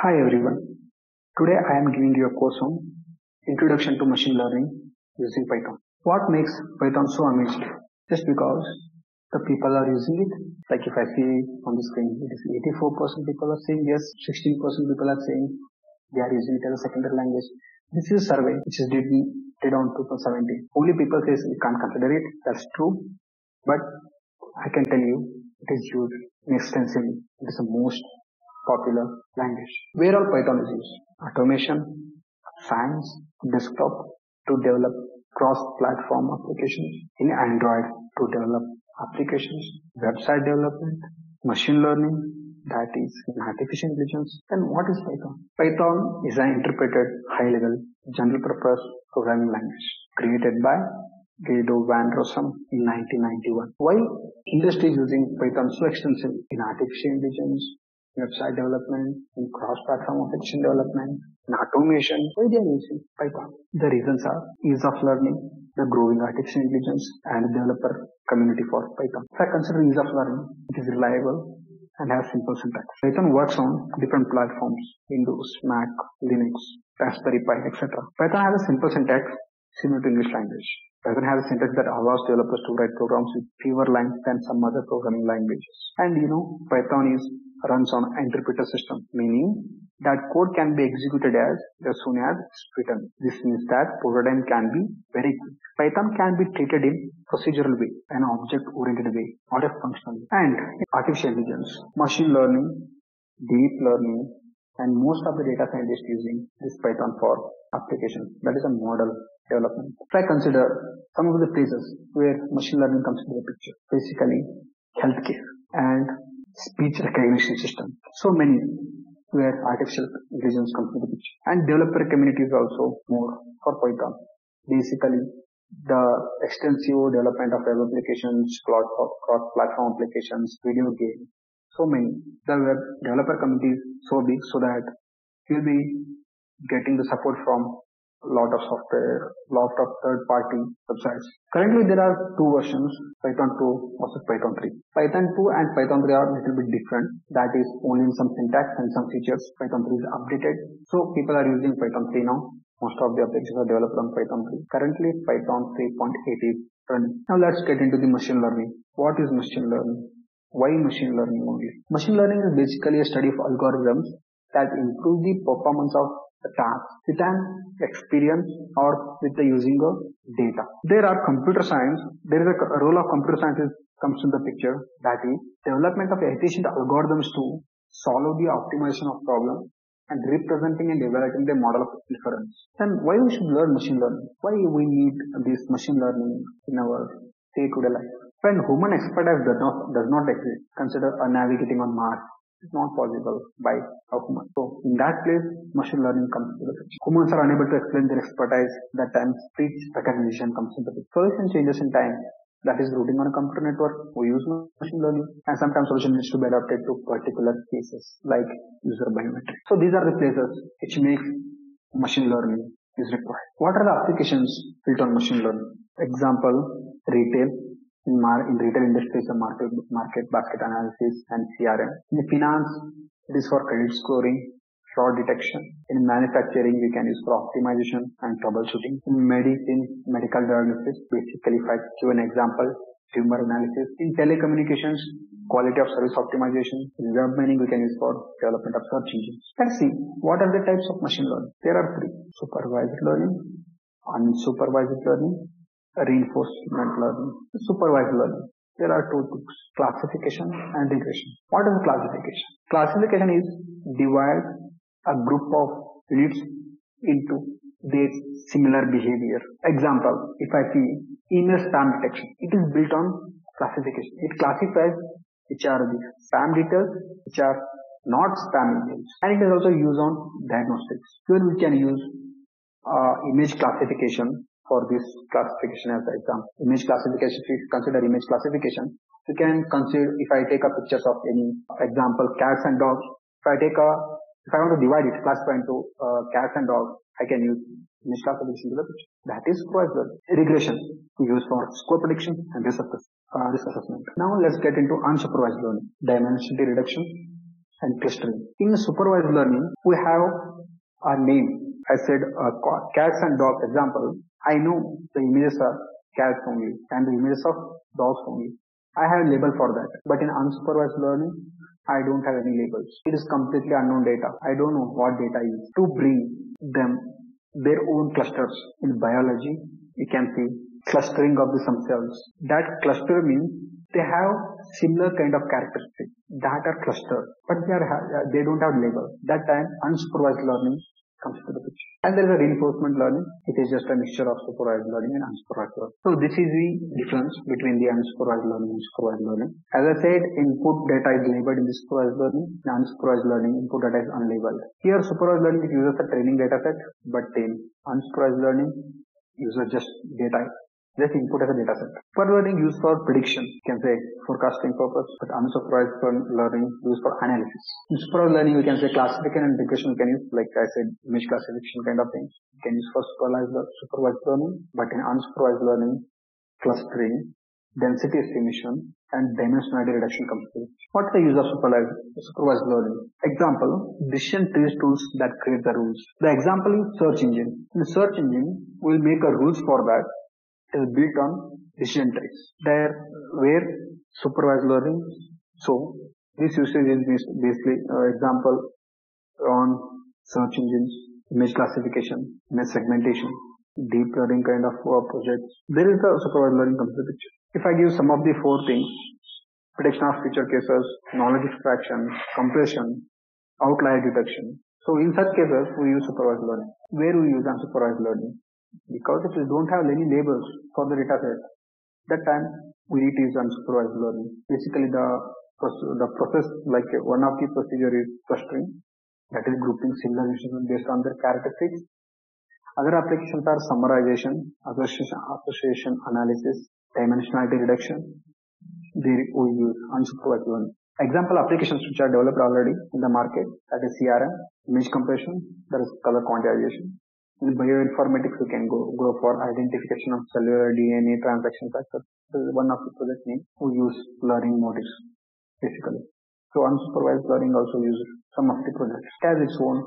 Hi everyone, today I am giving you a course on Introduction to Machine Learning using Python. What makes Python so amazing? Just because the people are using it. Like if I see on the screen, it is 84% people are saying yes, 16% people are saying they are using it as a secondary language. This is a survey which is did on 2017. Only people say we can't consider it, that's true, but I can tell you it is used extensively. It is the most popular language. Where all Python is used? Automation, science, desktop to develop cross-platform applications, in Android to develop applications, website development, machine learning, that is in artificial intelligence. And what is Python? Python is an interpreted high-level general-purpose programming language created by Guido van Rossum in 1991. Why industry is using Python so extensively in artificial intelligence, website development, in cross-platform application development, in automation? Why they are using Python? The reasons are ease of learning, the growing artificial intelligence, and developer community for Python. If I consider ease of learning, it is reliable and has simple syntax. Python works on different platforms: Windows, Mac, Linux, Raspberry Pi, etc. Python has a simple syntax similar to English language. Python has a syntax that allows developers to write programs with fewer lines than some other programming languages. And you know, Python runs on an interpreter system, meaning that code can be executed as soon as it's written. This means that prototyping can be very quick. Python can be treated in procedural way, an object-oriented way, or a functional way. And artificial intelligence, machine learning, deep learning, and most of the data scientists using this Python for application. That is a model development. Try consider some of the places where machine learning comes into the picture. Basically, healthcare and speech recognition system. So many where artificial intelligence comes into the picture. And developer community is also more for Python. Basically, the extensive development of web applications, cross-platform applications, video games, so many. The web developer community is so big so that you'll be getting the support from a lot of software, lot of third-party websites. Currently, there are two versions, Python 2 versus Python 3. Python 2 and Python 3 are a little bit different. That is only in some syntax and some features. Python 3 is updated. So people are using Python 3 now. Most of the applications are developed on Python 3. Currently, Python 3.8 is running. Now let's get into the machine learning. What is machine learning? Why machine learning only? Machine learning is basically a study of algorithms that improve the performance of a task with an experience or with the using of data. There is a role of computer science comes in the picture, that is development of efficient algorithms to solve the optimization of problems and representing and evaluating the model of inference. Then why we should learn machine learning? Why we need this machine learning in our day-to-day life? When human expertise does not exist, consider navigating on Mars. It's not possible by a human. So in that place, machine learning comes into the picture. Humans are unable to explain their expertise. That time speech recognition comes into the picture. Solution changes in time. That is routing on a computer network. We use machine learning, and sometimes solution needs to be adapted to particular cases like user biometrics. So these are the places which makes machine learning is required. What are the applications built on machine learning? Example, retail. In retail industries, the market basket analysis and CRM. In finance, it is for credit scoring, fraud detection. In manufacturing, we can use for optimization and troubleshooting. In medicine, medical diagnosis, basically if I give an example, tumor analysis. In telecommunications, quality of service optimization. In web mining, we can use for development of search engines. Let's see, what are the types of machine learning? There are three: supervised learning, unsupervised learning, reinforcement learning, supervised learning. There are two things: classification and regression. What is classification? Classification is divide a group of units into their similar behavior. Example, if I see email spam detection, it is built on classification. It classifies which are the spam details, which are not spam emails. And it is also used on diagnostics. Here we can use image classification. For this classification as an example, image classification, if we consider image classification, we can consider, if I take a pictures of any example, cats and dogs, if I want to divide it, classify into cats and dogs, I can use image classification to the picture. That is supervised. Regression, we use for score prediction and risk assessment. Now let's get into unsupervised learning, dimensionality reduction and clustering. In supervised learning, we have a name. I said cats and dogs example. I know the images are cats only and the images of dogs only. I have a label for that. But in unsupervised learning, I don't have any labels. It is completely unknown data. I don't know what data is. To bring them their own clusters in biology, you can see clustering of themselves. That cluster means they have similar kind of characteristics that are clustered, but they don't have labels. That time unsupervised learning comes to the picture. And there is a reinforcement learning. It is just a mixture of supervised learning and unsupervised learning. So this is the difference between the unsupervised learning and supervised learning. As I said, input data is labeled in the supervised learning. In unsupervised learning, input data is unlabeled. Here supervised learning uses a training data set, but in unsupervised learning uses just data. Just input as a data set. Supervised learning used for prediction, you can say forecasting purpose, but unsupervised learning used for analysis. In supervised learning, we can say classification and regression, we can use, like I said, image classification kind of things. You can use for supervised learning, but in unsupervised learning, clustering, density estimation, and dimensionality reduction comes to. What's the use of supervised learning? Example, decision trees tools that create the rules. The example is search engine. In search engine, we'll make a rules for that. Is built on decision trees. There where supervised learning, so this usage is basically example on search engines, image classification, image segmentation, deep learning kind of projects. There is the supervised learning comes to the picture. If I give some of the four things: prediction of feature cases, knowledge extraction, compression, outlier detection. So in such cases we use supervised learning. Where we use unsupervised learning? Because if you don't have any labels for the data set, that time we need to use unsupervised learning. Basically the process, like one of the procedure is clustering, that is grouping similar instances based on their characteristics. Other applications are summarization, association analysis, dimensionality reduction. There we use unsupervised learning. Example applications which are developed already in the market, that is CRM, image compression, that is color quantization. In bioinformatics, we can go for identification of cellular DNA transaction factors. This is one of the project names. We use learning motives, basically. So unsupervised learning also uses some of the projects. It has its own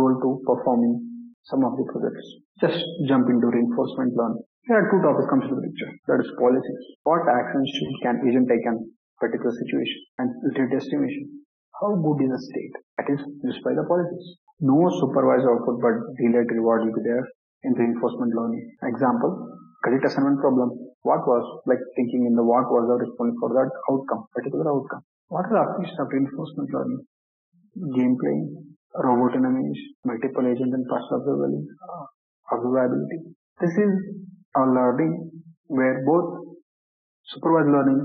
role to performing some of the projects. Just jump into reinforcement learning. There are two topics comes to the picture. That is policies. What actions can agent take in particular situation, and utility estimation. How good is the state? That is used by the policies. No supervised output, but delayed reward will be there in reinforcement learning. Example, credit assignment problem. What was, like thinking in the what was the response for that outcome, particular outcome. What are the applications of reinforcement learning? Game playing, robot enemies, multiple agents and partial observability. This is a learning where both supervised learning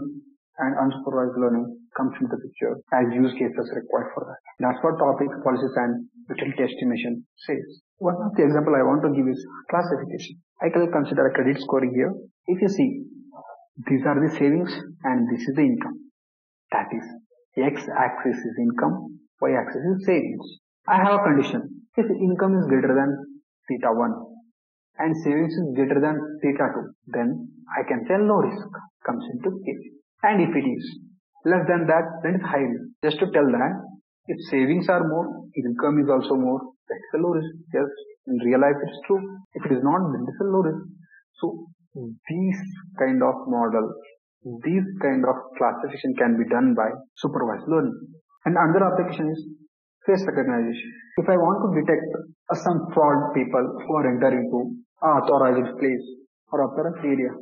and unsupervised learning comes into the picture as use cases required for that. That's what topic, policies and utility estimation says. One of the example I want to give is classification. I can consider a credit scoring here. If you see, these are the savings and this is the income. That is, x-axis is income, y-axis is savings. I have a condition. If income is greater than theta 1 and savings is greater than theta 2, then I can tell no risk comes into it. And if it is less than that, then it's high risk. Just to tell that, if savings are more, income is also more, that's a low risk. Yes, in real life it's true. If it is not, then it's a low risk. So, these kind of models, these kind of classification can be done by supervised learning. And another application is face recognition. If I want to detect some fraud people who are entering to authorized place or authorized area,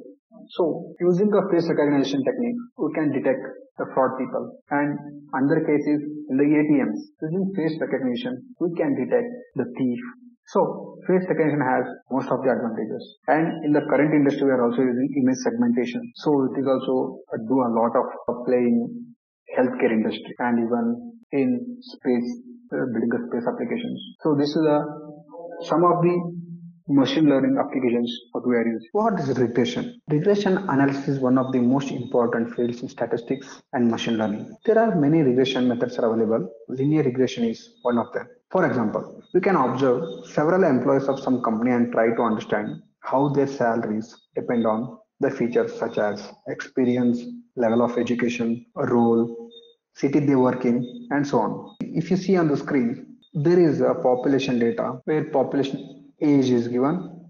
so, using a face recognition technique, we can detect the fraud people. And another case is the ATMs. Using face recognition, we can detect the thief. So, face recognition has most of the advantages. And in the current industry, we are also using image segmentation. So, it is also do a lot of play in healthcare industry and even in space, building space applications. So, this is some of the machine learning applications what we are using. What is regression? Regression analysis is one of the most important fields in statistics and machine learning. There are many regression methods are available. Linear regression is one of them. For example, we can observe several employees of some company and try to understand how their salaries depend on the features such as experience, level of education, role, city they work in, and so on. If you see on the screen, there is a population data where population age is given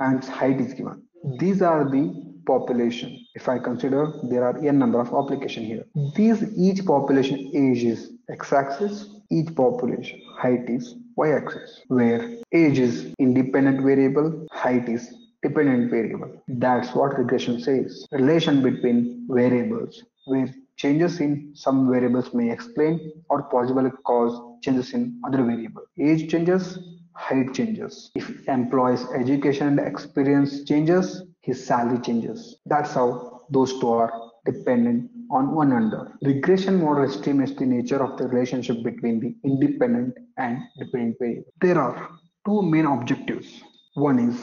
and height is given. These are the population. If I consider, there are n number of application here. These each population age is x-axis, each population height is y-axis, where age is independent variable, height is dependent variable. That's what regression says. Relation between variables, where changes in some variables may explain or possibly cause changes in other variable. Age changes, height changes. If employee's education and experience changes, his salary changes. That's how those two are dependent on one another. Regression model estimates the nature of the relationship between the independent and dependent variables. There are two main objectives. One is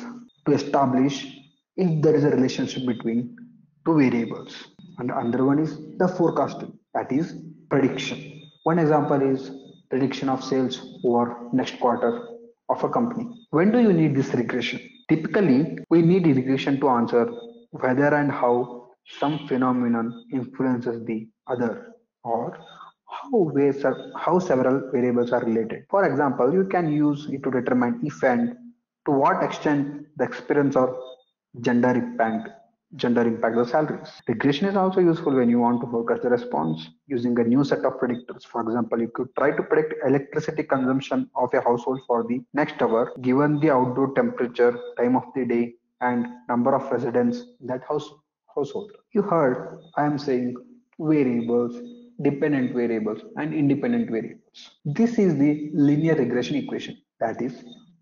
to establish if there is a relationship between two variables, and the other one is the forecasting, that is prediction. One example is prediction of sales over next quarter of a company. When do you need this regression? Typically, we need regression to answer whether and how some phenomenon influences the other, or how several variables are related. For example, you can use it to determine if and to what extent the experience or gender impact the salaries. Regression is also useful when you want to forecast the response using a new set of predictors. For example, you could try to predict electricity consumption of a household for the next hour, given the outdoor temperature, time of the day, and number of residents in that household. You heard I am saying variables, dependent variables, and independent variables. This is the linear regression equation, that is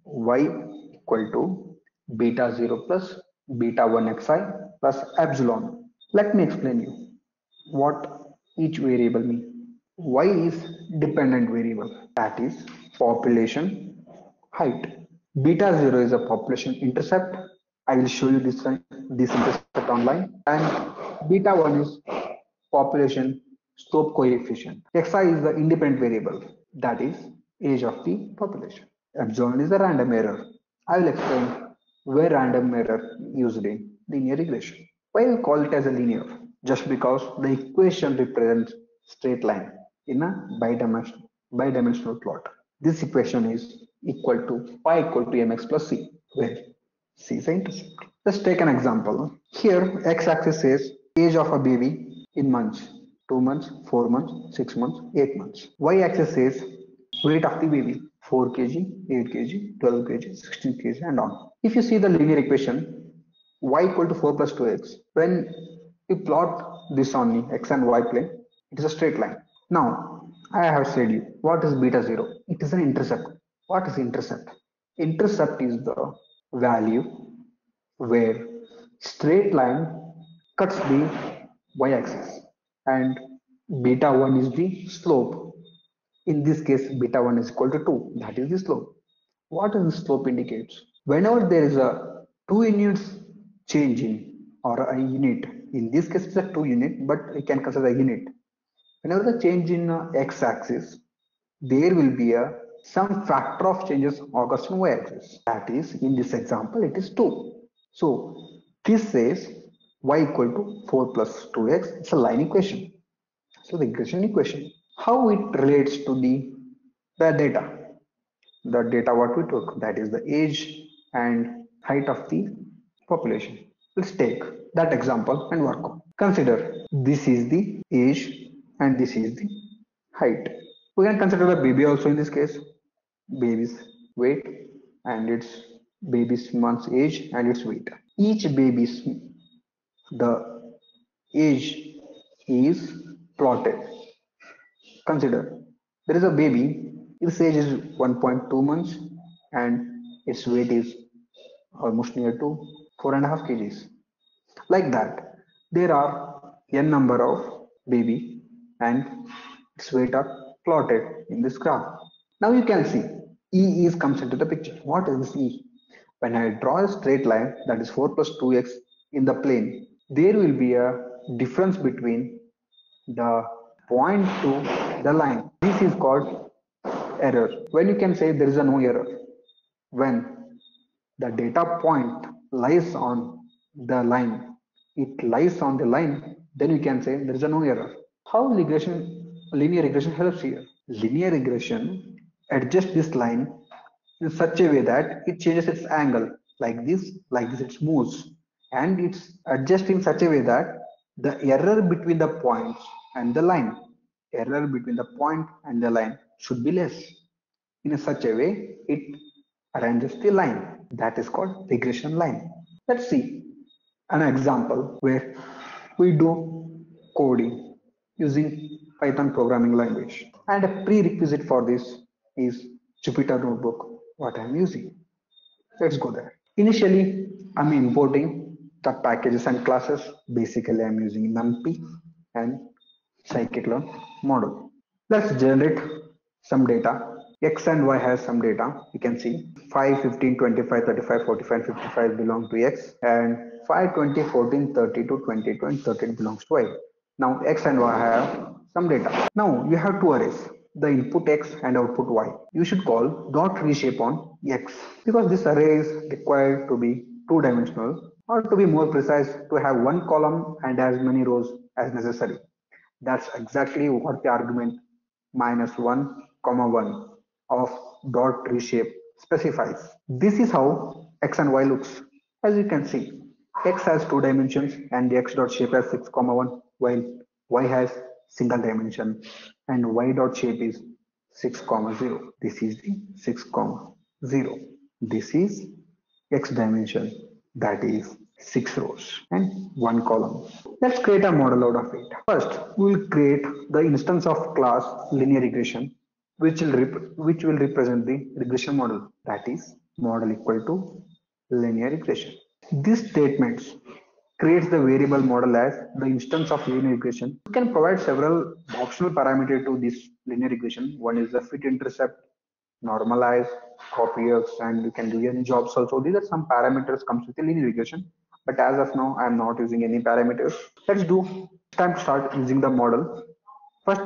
y equal to beta 0 plus beta 1 xi plus epsilon. Let me explain you what each variable means. Y is dependent variable, that is population height. Beta 0 is a population intercept. I will show you this intercept online. And beta 1 is population slope coefficient. Xi is the independent variable, that is age of the population. Epsilon is a random error. I will explain where random error used in linear regression. Why we call it as a linear? Just because the equation represents straight line in a bi-dimensional plot. This equation is equal to y equal to mx plus c, where c is the intercept. Let's take an example. Here x-axis says age of a baby in months: 2 months, 4 months, 6 months, 8 months. Y-axis says weight of the baby: 4 kg, 8 kg, 12 kg, 16 kg, and on. If you see the linear equation, y equal to 4 plus 2x, when you plot this on the x and y plane, it is a straight line. Now, I have said you, what is beta 0? It is an intercept. What is intercept? Intercept is the value where straight line cuts the y-axis, and beta 1 is the slope. In this case, beta 1 is equal to 2, that is the slope. What is the slope indicates? Whenever there is a 2 units change in, or a unit, in this case it's a 2 unit, but we can consider a unit. Whenever the change in x-axis, there will be some factor of changes occurs in y-axis. That is, in this example, it is 2. So this says y equal to 4 plus 2x. It's a line equation. So the regression equation. How it relates to the data? The data what we took, that is the age and height of the population. Let's take that example and work on. Consider this is the age and this is the height. We can consider the baby also in this case. Baby's weight and its baby's month's age and its weight. Each baby's the age is plotted. Consider there is a baby. Its age is 1.2 months and its weight is almost near to 4.5 kgs. Like that, there are n number of baby and its weight are plotted in this graph. Now you can see E comes into the picture. What is this E? When I draw a straight line, that is 4 plus 2x in the plane, there will be a difference between the point to the line. This is called error. When you can say there is a no error? When the data point lies on the line, it lies on the line, then you can say there is a no error. How regression linear regression helps here. Linear regression adjusts this line in such a way that it changes its angle like this it moves, and it's adjusting in such a way that the error between the points and the line should be less. In such a way it arranges the line. That is called regression line. Let's see an example where we do coding using Python programming language, and a prerequisite for this is Jupyter Notebook, what I'm using. Let's go there. Initially, I'm importing the packages and classes. Basically, I'm using NumPy and Scikit-learn model. Let's generate some data. X and Y has some data. You can see 5, 15, 25, 35, 45, 55 belong to X, and 5, 20, 14, 32, 22, and 13 belongs to Y. Now X and Y have some data. Now you have two arrays, the input X and output Y. You should call dot reshape on X, because this array is required to be two-dimensional, or to be more precise, to have one column and as many rows as necessary. That's exactly what the argument -1, 1 of dot reshape specifies. This is how X and Y looks. As you can see, X has two dimensions and the X dot shape has 6, 1, while Y has single dimension and Y dot shape is 6, 0. This is the 6, 0. This is X dimension, that is 6 rows and 1 column. Let's create a model out of it. First, we will create the instance of class linear regression, which will represent the regression model, that is model equal to linear regression. These statements creates the variable model as the instance of linear regression. You can provide several optional parameters to this linear regression. One is the fit intercept, normalize, copy X, and you can do any jobs also. These are some parameters comes with the linear regression, but as of now I am not using any parameters. Let's do time to start using the model. First,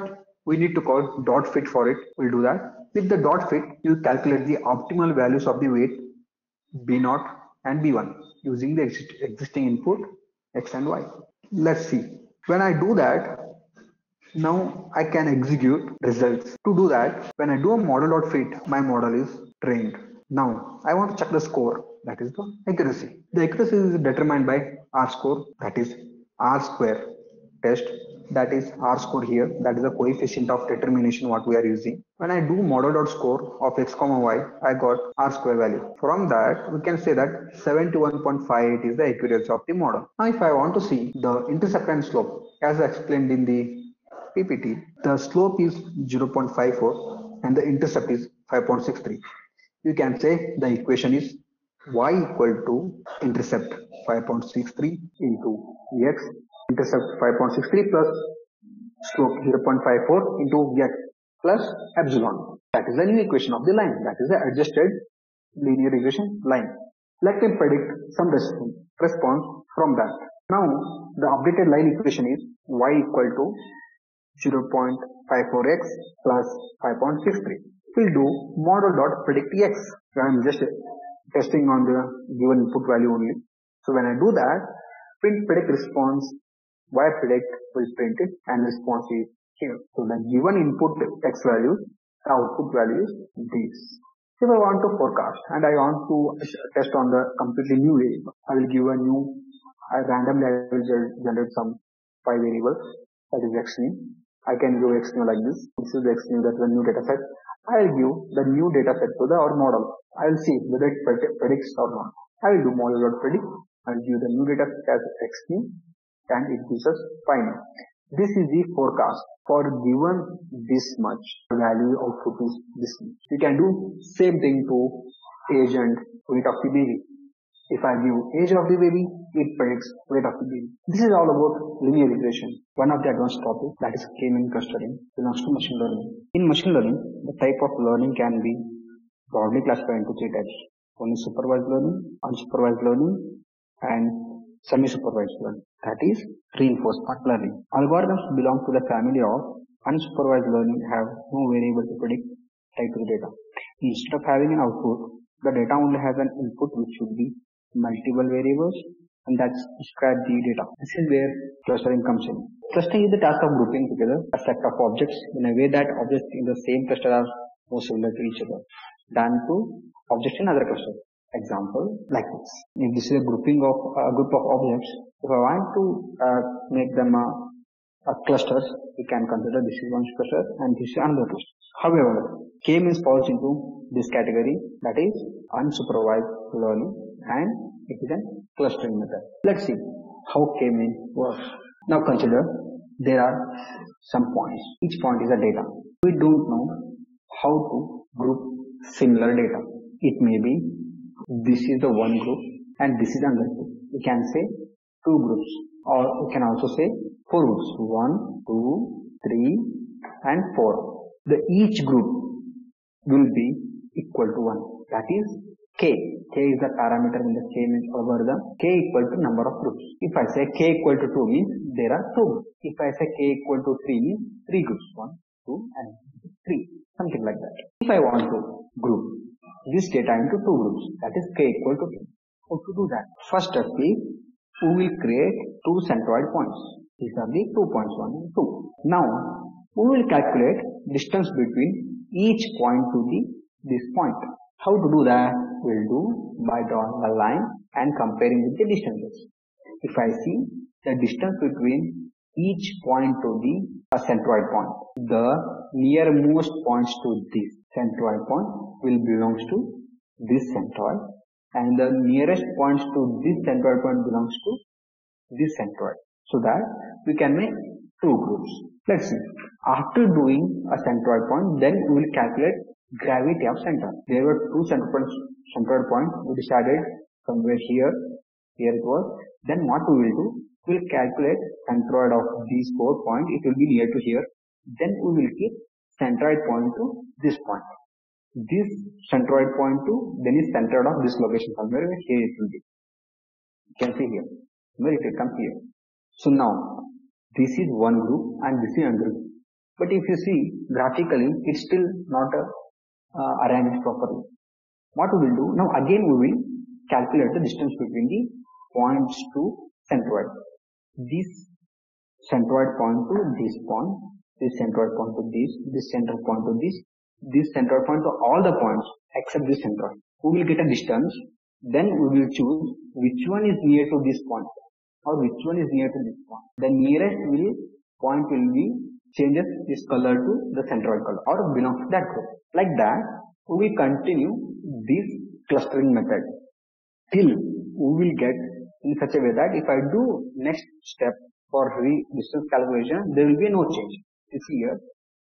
we need to call dot fit for it. We'll do that. With the dot fit, you calculate the optimal values of the weight B0 and B1 using the existing input X and Y. Let's see. When I do that, now I can execute results. To do that, when I do a model.fit, my model is trained. Now I want to check the score, that is the accuracy. The accuracy is determined by R score, that is R square test. That is R score here, that is the coefficient of determination what we are using. When I do model.score of X, Y, I got R square value. From that, we can say that 71.58 is the accuracy of the model. Now if I want to see the intercept and slope, as I explained in the PPT, the slope is 0.54 and the intercept is 5.63. You can say the equation is Y equal to intercept 5.63 into X, intercept 5.63 plus slope 0.54 into X plus epsilon. That is the new equation of the line. That is the adjusted linear regression line. Let me predict some response from that. Now the updated line equation is Y equal to 0.54x plus 5.63. We'll do model dot predict X. I am just testing on the given input value only. So when I do that, print predict response, Y predict will print it, and response is here. So the given input X value, the output value is this. If I want to forecast and I want to test on the completely new variable, I will give a new, randomly I will generate some 5 variables, that is X new. I can give X new like this. This is the X new, that is a new data set. I will give the new data set to the our model. I will see whether it predicts or not. I will do model.predict. I will give the new data set as X new, and it gives us fine. This is the forecast for given this much value, output is this much. You can do same thing to age and weight of the baby. If I give age of the baby, it predicts weight of the baby. This is all about linear regression. One of the advanced topics, that is K-Means clustering, belongs to machine learning. In machine learning, the type of learning can be broadly classified into 3 types. One is supervised learning, unsupervised learning, and semi-supervised learning, that is reinforcement learning. Algorithms belong to the family of unsupervised learning, have no variable to predict type of data. Instead of having an output, the data only has an input which should be multiple variables and that's describe the data. This is where clustering comes in. Clustering is the task of grouping together a set of objects in a way that objects in the same cluster are more similar to each other than to objects in other clusters. Example like this. If this is a grouping of a group of objects, if I want to make them a clusters, we can consider this is one cluster and this is another cluster. However, K-means falls into this category, that is unsupervised learning, and it is a clustering method. Let's see how K-means works. Now consider there are some points. Each point is a data. We don't know how to group similar data. It may be this is the one group and this is another group. We can say two groups, or we can also say four groups, 1, 2, 3 and 4. The each group will be equal to 1, that is k is the parameter in the K-means algorithm. K equal to number of groups. If I say k equal to 2 means there are 2 groups. If I say k equal to 3 means 3 groups, 1, 2 and 3, something like that. If I want to group this data into two groups, that is k equal to 2. How to do that? First step is we will create two centroid points. These are the 2 points, 1 and 2. Now we will calculate distance between each point to this point. How to do that? We will do by drawing a line and comparing with the distances. If I see the distance between each point to a centroid point, the nearmost points to this centroid point will belongs to this centroid, and the nearest points to this centroid point belongs to this centroid, so that we can make two groups. Let's see. After doing a centroid point, then we will calculate gravity of center. There were two centroid points. We decided somewhere here it was. Then what we will do, we will calculate centroid of these 4 points. It will be near to here. Then we will keep centroid point to this point, this centroid point to then is centered of this location. Somewhere here it will be, you can see here, somewhere it will come here. So now this is one group and this is another group, but if you see graphically it's still not arranged properly. What we will do now, again we will calculate the distance between the points to centroid. This centroid point to this point, this centroid point to this central point to this central point, to all the points except this centroid. We will get a distance, then we will choose which one is near to this point or which one is near to this point. The nearest point will be changes this color to the centroid color or belongs to that group. Like that we will continue this clustering method till we will get in such a way that if I do next step for distance calculation, there will be no change. It's here.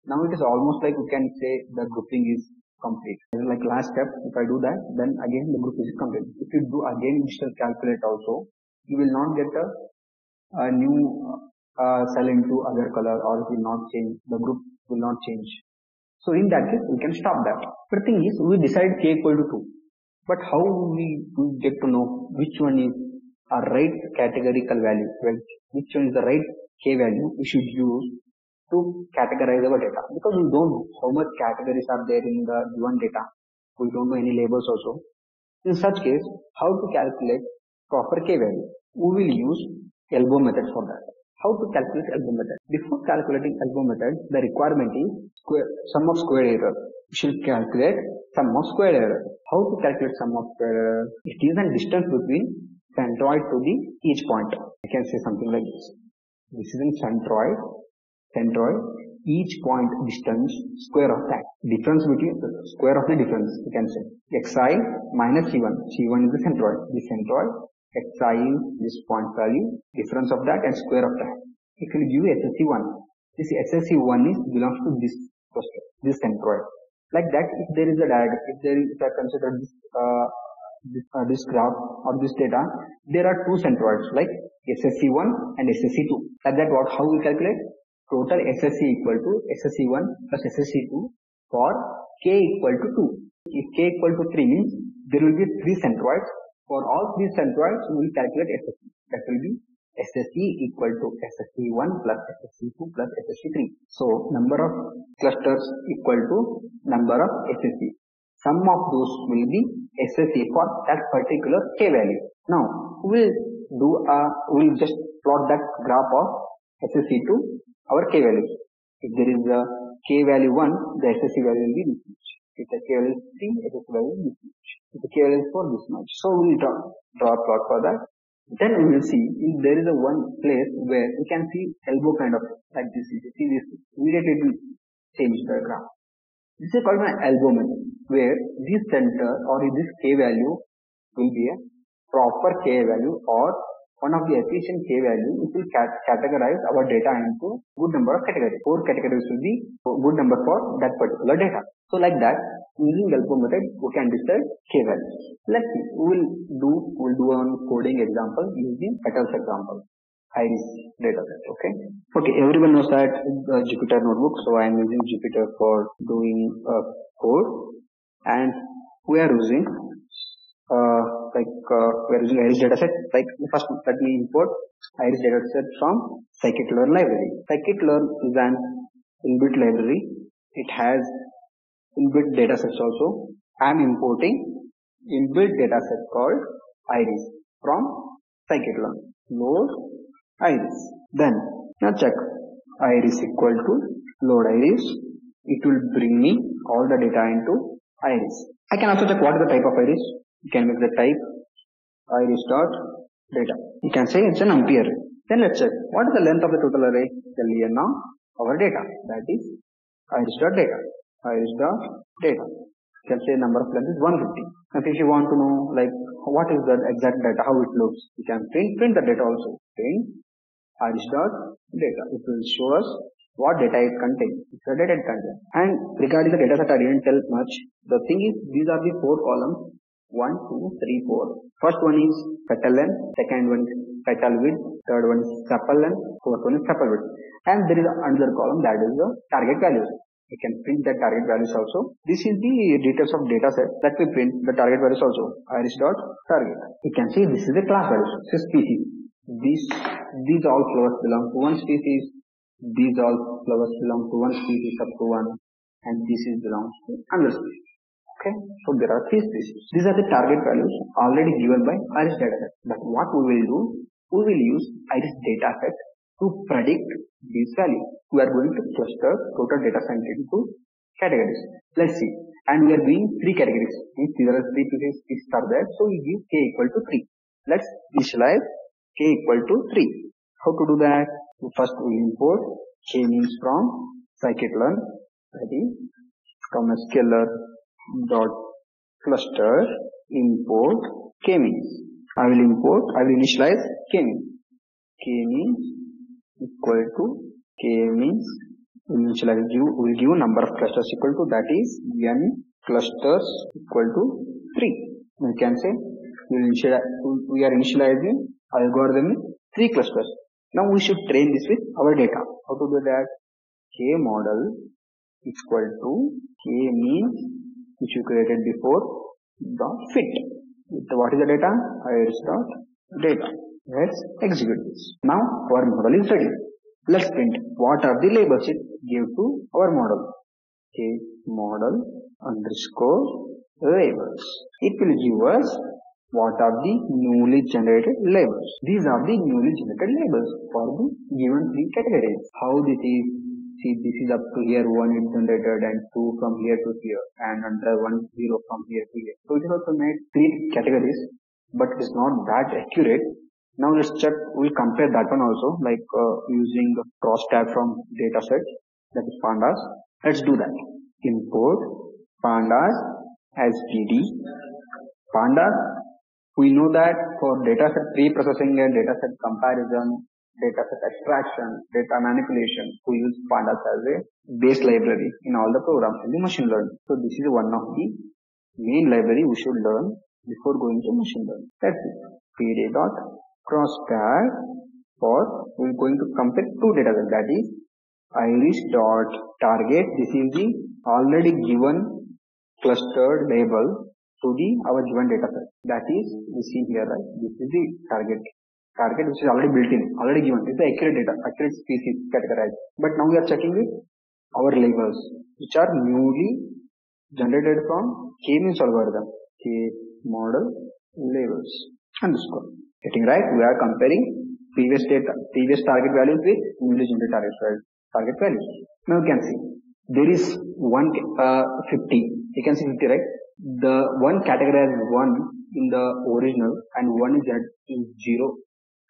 Now it is almost like we can say the grouping is complete. Like last step, if I do that, then again the group is complete. If you do again distance calculate also, you will not get a new cell into other color, or it will not change. The group will not change. So in that case, we can stop that. But the thing is, we decide k equal to 2. But how we get to know which one is a right categorical value? Well, which one is the right k value? We should use to categorize our data, because we don't know how much categories are there in the given data. We don't know any labels also. In such case, how to calculate proper k value? We will use elbow method for that. How to calculate elbow method? Before calculating elbow method, the requirement is sum of square error. We should calculate sum of square error. How to calculate sum of square error? It is a distance between centroid to each point. I can say something like this. This is in centroid, each point distance, square of that, difference between square of the difference, we can say xi minus c1. c1 is the centroid, xi is this point value, difference of that and square of that. It will give you SSC1. This SSC1 is belongs to this cluster, this centroid. Like that, if there is a diagram, if I consider this graph or this data, there are two centroids like SSC1 and SSC2. Like that, how we calculate? Total SSC equal to SSC1 plus SSC2 for k equal to 2. If k equal to 3 means there will be 3 centroids. For all 3 centroids we will calculate SSC. That will be SSC equal to SSC1 plus SSC2 plus SSC3. So number of clusters equal to number of SSC. Sum of those will be SSC for that particular k value. Now we will we'll just plot that graph of SSE to our K value. If there is a K value 1, the SSE value will be this much. If the K value is 3, SSE value will be this much. If the K value is 4, this much. So we'll draw a plot for that. Then we will see if there is a one place where we can see elbow kind of like this. If you see this, immediately it will change the graph. This is called an elbow method, where this center or this K value will be a proper K value or one of the efficient K value, which will categorize our data into good number of categories. 4 categories will be good number for that particular data. So like that, using elbow method, we can decide K values. Let's see, we'll do a coding example using petals example, Iris dataset. Okay, everyone knows that Jupyter Notebook, so I am using Jupyter for doing code, and we are using Iris dataset. Like first, let me import Iris dataset from Scikit-learn library. Scikit-learn is an inbuilt library. It has inbuilt datasets also. I am importing inbuilt dataset called Iris from Scikit-learn. Load Iris. Then now check Iris equal to load Iris. It will bring me all the data into Iris. I can also check what is the type of Iris. You can make the type Iris dot data. You can say it's an NumPy array. Then let's check what is the length of the total array. Tell me now our data, that is Iris dot data. Iris dot data. You can say number of length is 150. And if you want to know like what is the exact data, how it looks, you can print the data also. Print Iris dot data. It will show us what data it contains. It's the data it contains. And regarding the data set, I didn't tell much. The thing is, these are the 4 columns. 1, 2, 3, 4. First one is petal length, second one is petal width, third one is sepal length, fourth one is sepal width. And there is another column that is the target values. You can print the target values also. This is the details of data set that we print the target values also. Iris dot target. You can see this is the class values. This is species. These all flowers belong to one species. These all flowers belong to one species up to one, and this is belongs to another species. Okay, so there are 3 species. These are the target values already given by Iris dataset. But what we will do, we will use Iris dataset to predict these values. We are going to cluster total data set into categories. Let's see. And we are doing 3 categories. If there are 3 pieces, each are there. So we give K equal to 3. Let's initialize K equal to 3. How to do that? First we import K-Means from Scikit-learn, that is scalar dot cluster import K-Means. I will initialize K-Means. K-Means equal to K-Means. We will give number of clusters equal to, that is n clusters equal to 3. We can say we are initializing algorithm 3 clusters. Now we should train this with our data. How to do that? K model equal to K-Means, which you created before, dot fit. What is the data? Iris dot data. Let's execute this. Now our model is ready. Let's print what are the labels it gave to our model. K model underscore labels. It will give us what are the newly generated labels. These are the newly generated labels for the given 3 categories. How this is? See, this is up to here 1 is generated and 2 from here to here, and another 1, 0 from here to here. So it is also made 3 categories, but it is not that accurate. Now let's check, we'll compare that one also, like using the cross tab from dataset, that is pandas. Let's do that. Import pandas as pd. Pandas, we know that for dataset pre-processing and dataset comparison, dataset extraction, data manipulation, we use pandas as a base library in all the programs in the machine learning. So this is one of the main library we should learn before going to machine learning. That's it. Pd dot cross tag for we're going to compare 2 datasets, that is Iris dot target. This is the already given clustered label to the our given dataset. That is we see here, right? This is the target which is already built in, already given. It's the accurate data, accurate species categorized. But now we are checking with our labels which are newly generated from K-Means algorithm. K model labels underscore. Getting right? We are comparing previous target values with newly generated target values. Now you can see there is 150. You can see 50, right? The one category as 1 in the original and 1 is 0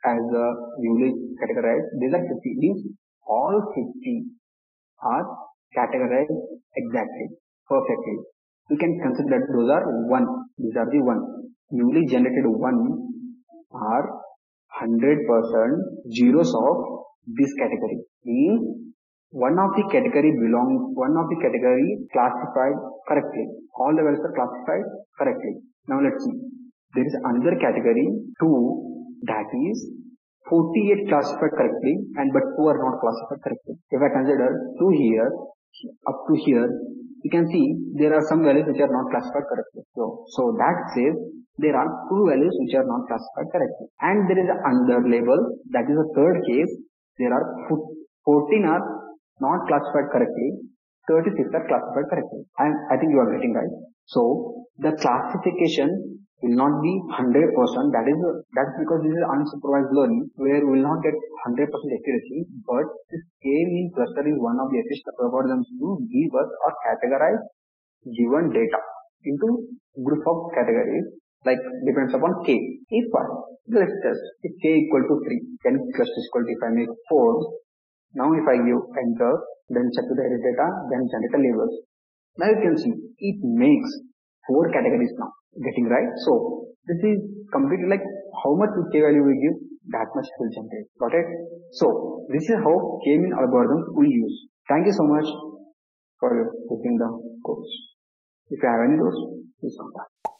as a newly categorized. These are 50. Means all 50 are categorized exactly, perfectly. You can consider that those are 1. These are the 1. Newly generated 1 are 100% zeros of this category. Means one of the category classified correctly. All the values are classified correctly. Now let's see. There is another category 2, that is 48 classified correctly but 2 are not classified correctly. If I consider 2 here up to here, you can see there are some values which are not classified correctly. So that says there are 2 values which are not classified correctly. And there is another label, that is the third case. There are 14 are not classified correctly, 36 are classified correctly. And I think you are getting right. So the classification will not be 100%. That's because this is unsupervised learning, where we will not get 100% accuracy, but this K-means cluster is one of the efficient algorithms to give us or categorize given data into group of categories, like depends upon K. If let's test, if K equal to 3, then cluster is equal to, if I make 4, now if I give enter, then check the edit data, then generate the labels. Now you can see it makes 4 categories now. Getting right? So this is completely like how much K value we give, that much will generate. Got it? So this is how K-means algorithm we use. Thank you so much for taking the course. If you have any doubts, please contact.